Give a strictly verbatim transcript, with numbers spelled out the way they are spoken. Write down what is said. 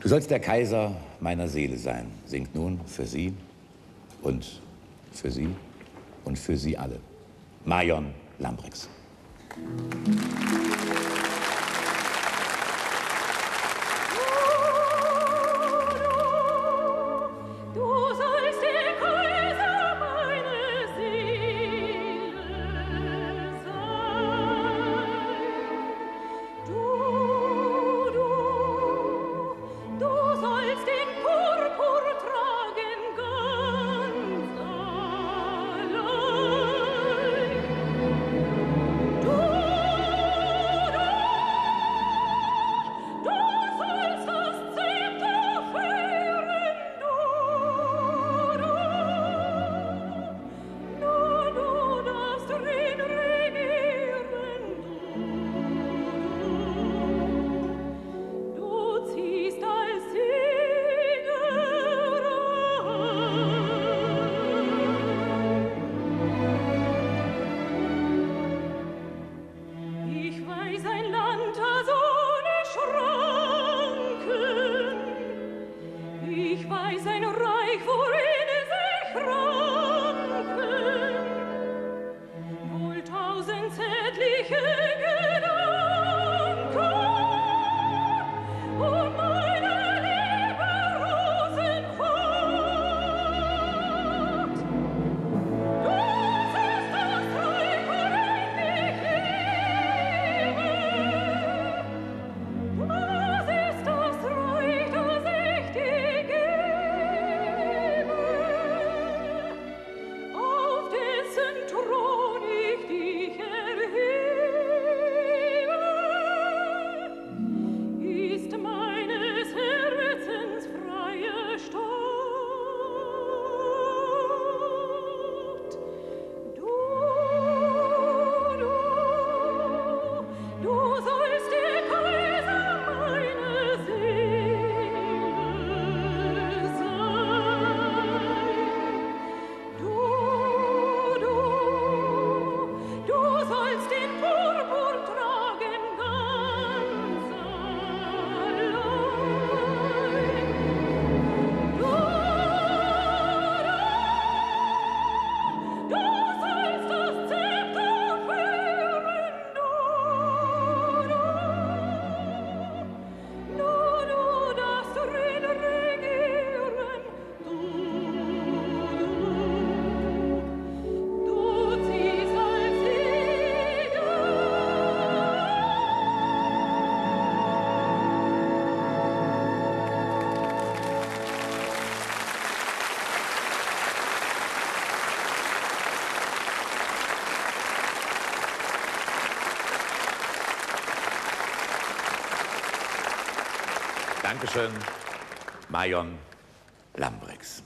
Du sollst der Kaiser meiner Seele sein, singt nun für sie und für sie und für sie alle. Marjon Lambriks. Dankeschön, Marjon Lambriks.